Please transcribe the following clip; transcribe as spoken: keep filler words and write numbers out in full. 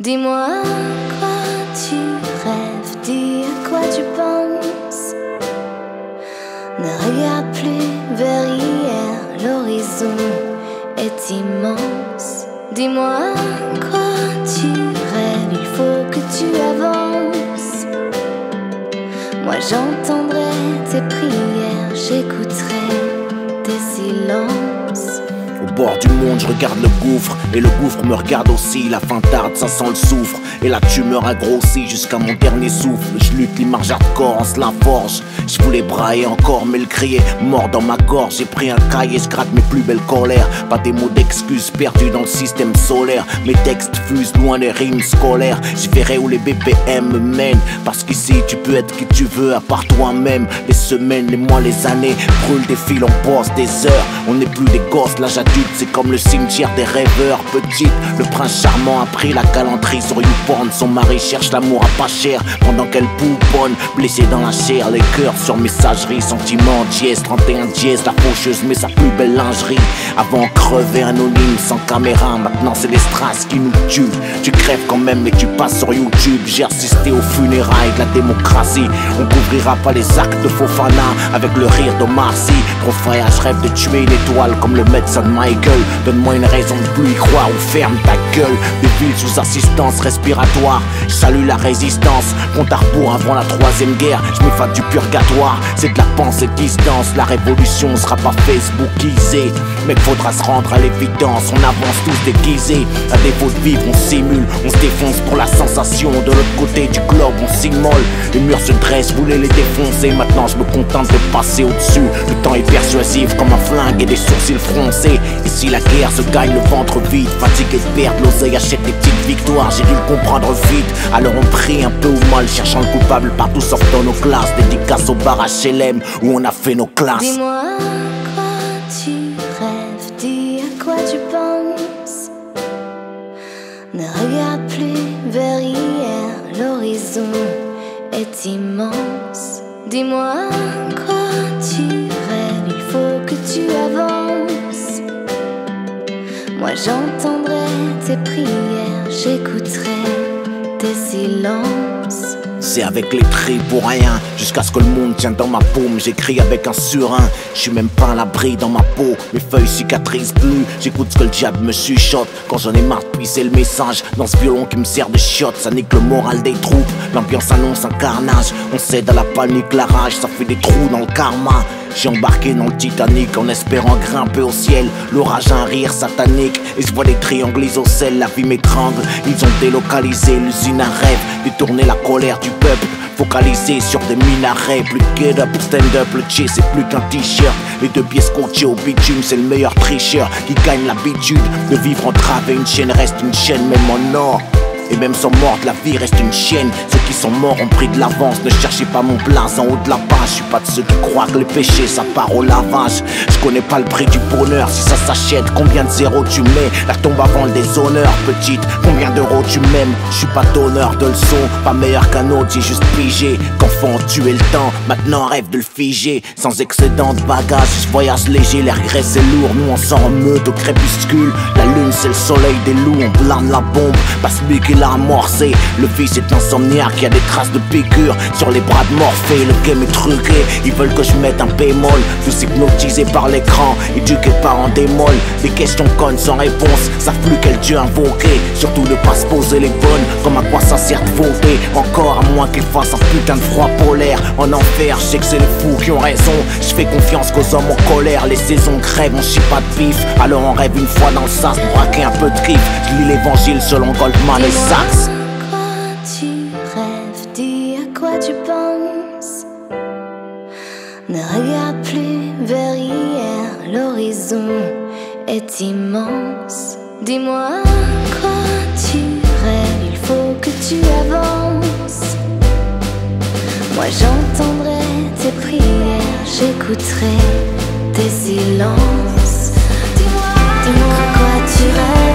Dis-moi à quoi tu rêves, dis à quoi tu penses. Ne regarde plus vers hier, l'horizon est immense. Dis-moi à quoi tu rêves, il faut que tu avances. Moi j'entendrai tes prières, j'écouterai tes silences. Au bord du monde, je regarde le gouffre, et le gouffre me regarde aussi. La fin tarde, ça sent le soufre, et la tumeur a grossi jusqu'à mon dernier souffle. Je lutte, l'image hardcore en se la forge. Je voulais brailler encore, mais le crier mort dans ma gorge. J'ai pris un cahier, je gratte mes plus belles colères. Pas des mots d'excuses perdus dans le système solaire. Mes textes fusent loin des rimes scolaires. Je verrai où les B P M me mènent, parce qu'ici tu peux être qui tu veux à part toi-même. Les semaines, les mois, les années brûlent des fils, on passe des heures. On n'est plus des gosses, l'âge adulte c'est comme le cimetière des rêveurs. Petite, le prince charmant a pris la galanterie sur Youporn. Son mari cherche l'amour à pas cher pendant qu'elle pouponne. Blessée dans la chair, les cœurs sur messagerie, sentiments, dièse, trente et un dièse. La faucheuse met sa plus belle lingerie avant crever anonyme sans caméra. Maintenant c'est les strass qui nous tuent. Tu crèves quand même mais tu passes sur Youtube. J'ai assisté aux funérailles de la démocratie. On couvrira pas les actes de Fofana avec le rire de Marcy. Gros frère, je rêve de tuer une étoile comme le médecin de Mike. Donne-moi une raison de plus y croire ou ferme ta gueule. Des villes sous assistance respiratoire, je salue la résistance. Compte à rebours avant la troisième guerre, je m'effade du purgatoire. C'est de la pensée distance, la révolution sera pas facebookisée. Mais faudra se rendre à l'évidence, on avance tous déguisés. À défaut de vivre, on simule, on se défonce pour la sensation. De l'autre côté du globe, on s'immole. Les murs se dressent, voulez les défoncer. Maintenant je me contente de passer au-dessus. Le temps est persuasif comme un flingue et des sourcils froncés. Ici la guerre se gagne le ventre vide. Fatigué de perdre, l'oseille achète des petites victoires. J'ai dû le comprendre vite, alors on prie un peu au mal. Cherchant le coupable partout sauf dans nos classes. Dédicace au bar H L M où on a fait nos classes. Dis-moi à quoi tu rêves, dis à quoi tu penses. Ne regarde plus vers hier, l'horizon est immense. Dis-moi à quoi tu rêves, il faut que tu avances. Moi j'entendrai tes prières, j'écouterai tes silences. C'est avec les tris pour rien, jusqu'à ce que le monde tienne dans ma paume. J'écris avec un surin, je suis même pas à l'abri dans ma peau. Mes feuilles cicatrisent plus, j'écoute ce que le diable me chuchote. Quand j'en ai marre de puiser le message dans ce violon qui me sert de chiotte. Ça nique le moral des troupes, l'ambiance annonce un carnage. On cède à la panique, la rage, ça fait des trous dans le karma. J'ai embarqué dans le Titanic en espérant grimper au ciel. L'orage a un rire satanique et je vois les triangles isocèles. La vie m'étrangle, ils ont délocalisé l'usine à rêve. Détourner la colère du peuple, focalisé sur des minarets. Plus get up, stand up, le che c'est plus qu'un t-shirt. Les deux pieds scotchés au bitume, c'est le meilleur tricheur qui gagne l'habitude de vivre entravé. Une chaîne reste une chaîne même en or. Et même sans mort, la vie reste une chienne. Ceux qui sont morts ont pris de l'avance. Ne cherchez pas mon blason en haut de la page. Je suis pas de ceux qui croient que les péchés ça part au lavage. Je connais pas le prix du bonheur, si ça s'achète, combien de zéros tu mets. La tombe avant le déshonneur, petite, combien d'euros tu m'aimes. Je suis pas donneur de leçons, pas meilleur qu'un autre, j'ai juste pigé. Qu'enfant on tuait le temps, maintenant rêve de le figer. Sans excédent de bagages, je voyage léger, l'air grès c'est lourd. Nous on sort en meute au crépuscule. La lune c'est le soleil des loups, on blâme la bombe. Pas celui qui l'a amorcé, le vice est insomniaque. Y'a des traces de piqûres sur les bras de Morphée. Le game est truqué, ils veulent que je mette un bémol. Tous hypnotisés par l'écran, éduqués par un démol. Des questions connes sans réponse, savent plus quel dieu invoquer. Surtout ne pas se poser les bonnes, comme à quoi ça sert de voter. Encore à moins qu'ils fassent un putain de froid polaire. En enfer, je sais que c'est les fous qui ont raison. Je fais confiance qu'aux hommes en colère. Les saisons crèvent, on chie pas de bif. Alors on rêve une fois dans le sas, braquer un peu de griffe. Je lis l'évangile selon Goldman et Saxe. À quoi tu rêves, dis à quoi tu penses. Ne regarde plus vers hier, l'horizon est immense. Dis-moi à quoi tu rêves, il faut que tu avances. Moi j'entendrai tes prières, j'écouterai tes silences. Dis-moi à quoi tu rêves.